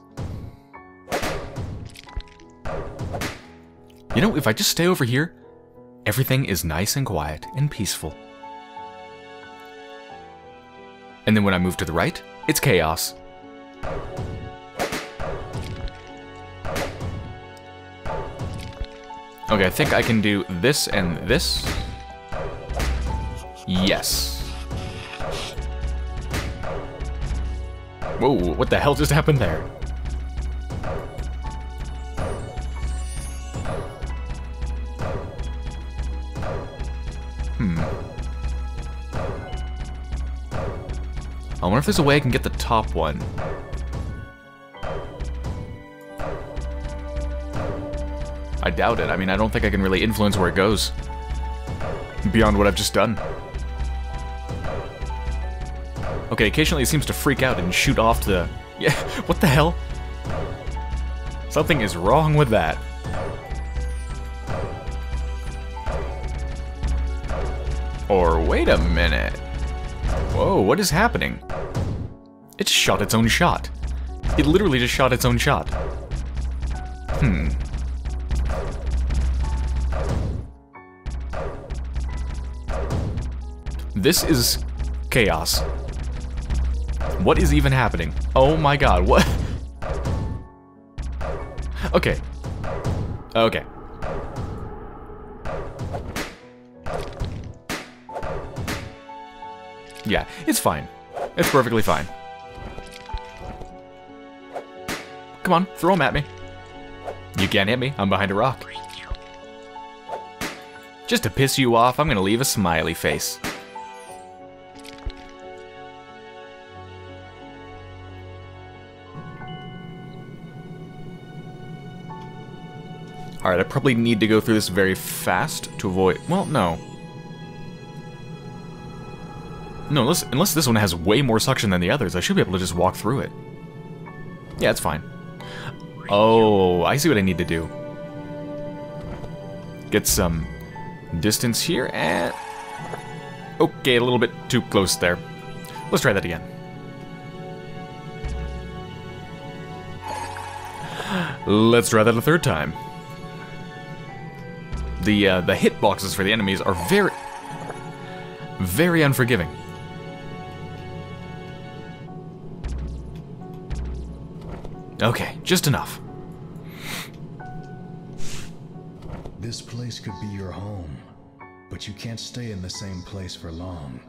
You know, if I just stay over here, everything is nice and quiet and peaceful. And then when I move to the right, it's chaos. Okay, I think I can do this and this. Yes. Whoa, what the hell just happened there? Hmm. I wonder if there's a way I can get the top one. I doubt it. I mean, I don't think I can really influence where it goes beyond what I've just done. Okay, occasionally it seems to freak out and shoot off to the... Yeah, what the hell? Something is wrong with that. Or wait a minute. Whoa, what is happening? It just shot its own shot. It literally just shot its own shot. Hmm. This is chaos. What is even happening? Oh my god, what? Okay. Okay. Yeah, it's fine. It's perfectly fine. Come on, throw them at me. You can't hit me, I'm behind a rock. Just to piss you off, I'm gonna leave a smiley face. Alright, I probably need to go through this very fast to avoid... Well, no. No, unless, unless this one has way more suction than the others, I should be able to just walk through it. Yeah, it's fine. Oh, I see what I need to do. Get some distance here, and... Okay, a little bit too close there. Let's try that again. Let's try that a third time. The, uh, the hitboxes for the enemies are very, very unforgiving. Okay, just enough. This place could be your home, but you can't stay in the same place for long.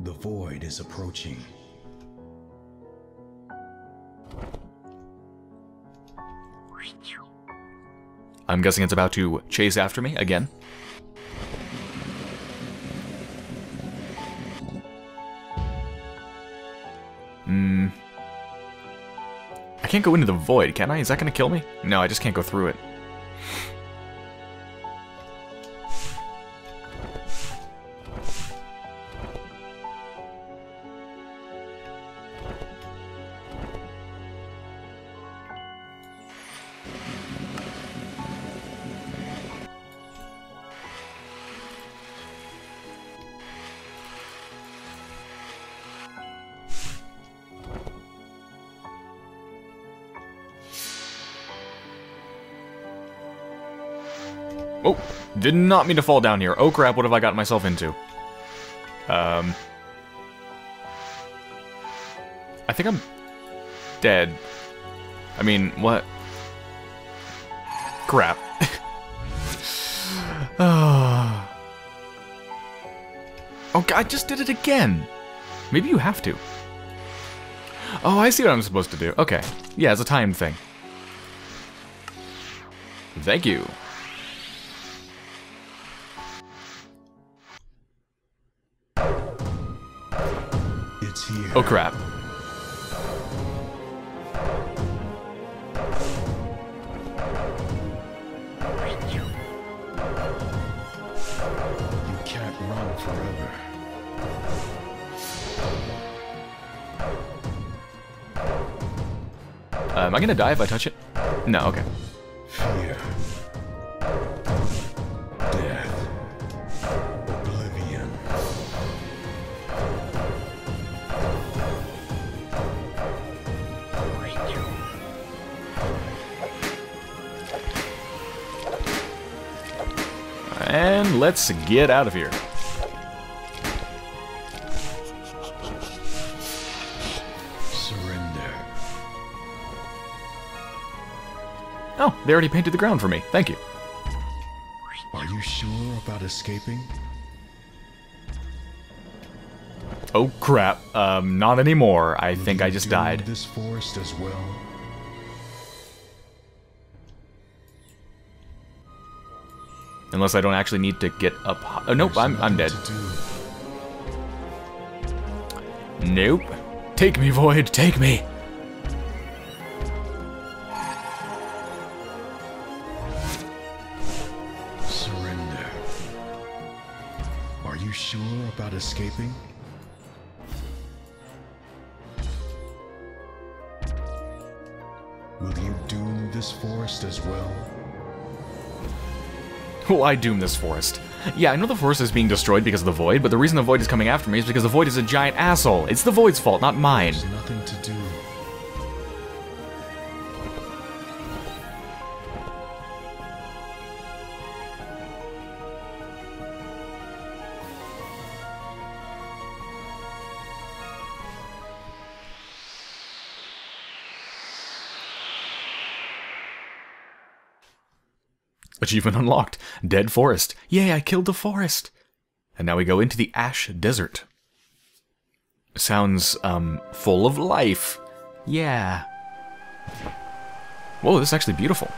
The void is approaching. I'm guessing it's about to chase after me again. Hmm. I can't go into the void, can I? Is that gonna kill me? No, I just can't go through it. Oh, did not mean to fall down here. Oh crap, what have I gotten myself into? Um... I think I'm... dead. I mean, what? Crap. Oh, okay, I just did it again! Maybe you have to. Oh, I see what I'm supposed to do. Okay. Yeah, it's a time thing. Thank you. here. Oh crap. Am I gonna die if I touch it? No, okay. Fear. Death. Oblivion. And let's get out of here. Oh, they already painted the ground for me. Thank you. Are you sure about escaping? Oh crap. Um, not anymore. I Would think I just died. This forest as well? Unless I don't actually need to get up. Oh, nope, There's I'm I'm dead. Nope. Take me, Void. Take me. Sure about escaping? Will you doom this forest as well? Will I doom this forest? Yeah, I know the forest is being destroyed because of the Void, but the reason the Void is coming after me is because the Void is a giant asshole. It's the Void's fault, not mine. There's nothing to do. Achievement unlocked. Dead forest. Yay, I killed the forest. And now we go into the ash desert. Sounds, um, full of life. Yeah. Whoa, this is actually beautiful.